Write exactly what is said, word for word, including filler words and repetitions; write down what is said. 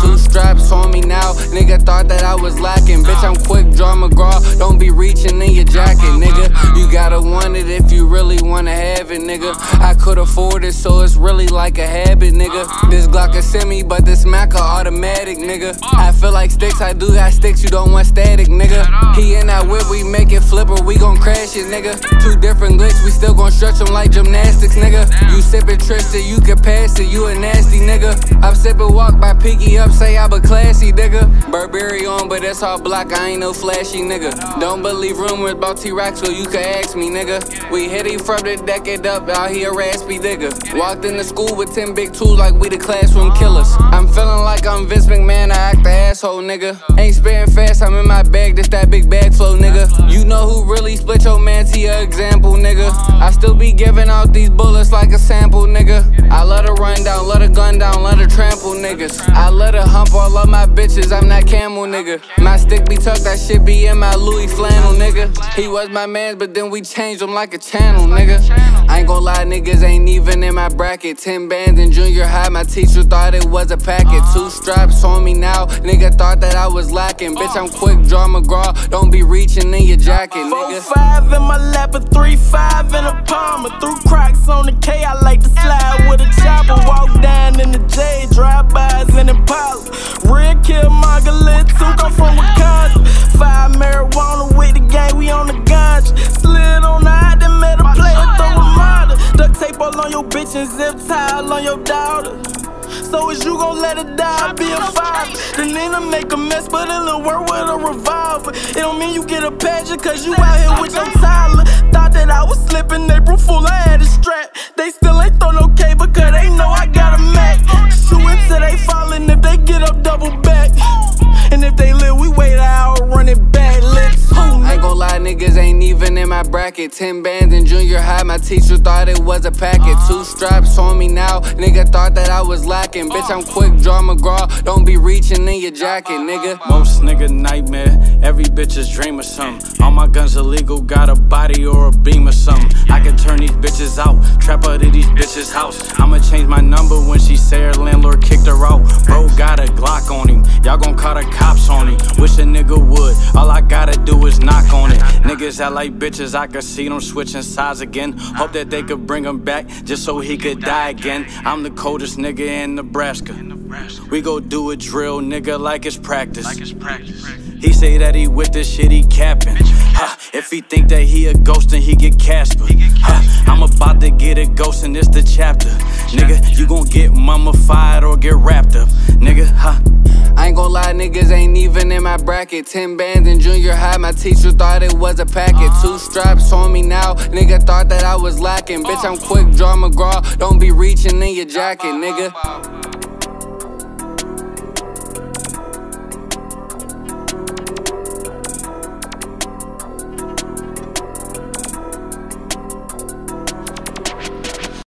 Two straps on me now, nigga thought that I was lacking. Bitch, I'm quick, draw McGraw, don't be reaching in your jacket, nigga. You gotta want it if you really wanna have it, nigga. I could afford it, so it's really like a habit, nigga. This Glock a semi, but this Mac a automatic, nigga. I feel like sticks, I do got sticks, you don't want static, nigga. He in that whip, we make it flip or we gon' crash it, nigga. Two different glicks, we still gon' stretch them like gymnastics, nigga. You sippin' Tristan, you can pass it, you a nasty nigga. I'm sippin' walk by Piggy up, say I but classy, nigga. Burberry on, but that's all black, I ain't no flashy, nigga. Don't believe rumors about T-Rex, so you can ask me, nigga. We hit him from the deck it up, out here raspy, nigga. Walked into school with ten big tools like we the classroom killers. I'm feeling like I'm Vince McMahon, I act the asshole, nigga. Ain't spittin' fast, I'm in my bag, this that big bag flow, nigga. You know who really split your man, he a example, nigga. I still be giving out these bullets like a sample, nigga. I let her run down, let her gun down, let her trample, niggas. I let her hump all of my bitches, I'm that camel, nigga. My stick be tucked, that shit be in my Louis flannel, nigga. He was my man, but then we changed him like a channel, nigga. I ain't gon' lie, niggas ain't even in my bracket. Ten bands in junior high, my teacher thought it was a packet. Two straps on me now, nigga thought that I was lacking. Bitch, I'm quick, draw McGraw, don't be reaching in your jacket, nigga. Four five in my lap, a three five in a Palmer. Threw Crocs on the K, I like to slide with a chopper. Walk down in the J, drive-bys in Impala. Real kill, Margalit, took off from Wisconsin. Five marijuana with the gang, we on the ganja. Slid on the hide, then made a play and throw a monitor. Duct tape all on your bitch and zip tie all on your daughter. So is you gon' let it die, be a father? Then Nina make a mess, but it'll work with a revolver. It don't mean you get a pageant, cause you out here with your Tyler. Thought that I was slipping, April Fool, I had a strap. They still ain't throw no K, because they know I got a Mac. Shoot till they falling, if they get up, double back. And if they live, we wait an hour, run it back, let's hoop. I ain't gon' lie, niggas ain't even in my bracket. Ten bands in junior high, my teacher thought it was a packet. Two straps on me now, nigga thought that I was lacking. Bitch, I'm quick, draw McGraw, don't be reaching in your jacket, nigga. Most nigga nightmare, every bitch is dream of something. All my guns illegal, got a body or a beam or something. I can turn these bitches out, trap her to these bitches' house. I'ma change my number when she say her landlord kicked her out. Bro got a Glock on him, y'all gon' call the cops on him. Wish a nigga would, all I gotta do is knock on it. Niggas act like bitches, I could see them switching sides again. Hope that they could bring him back, just so he could die again. I'm the coldest nigga in Nebraska. We go do a drill, nigga, like it's practice. He say that he with this shit, he capping. Ha, if he think that he a ghost, then he get Casper. Ha, I'm about to get a ghost and it's the chapter. Nigga, you gon' get mummified or get wrapped up. Nigga, ha. I ain't gon' lie, niggas ain't even in my bracket. Ten bands in junior high, my teacher thought it was a packet. Two straps on me now, nigga thought that I was lacking. Bitch, I'm quick, draw McGraw, don't be reaching in your jacket, nigga.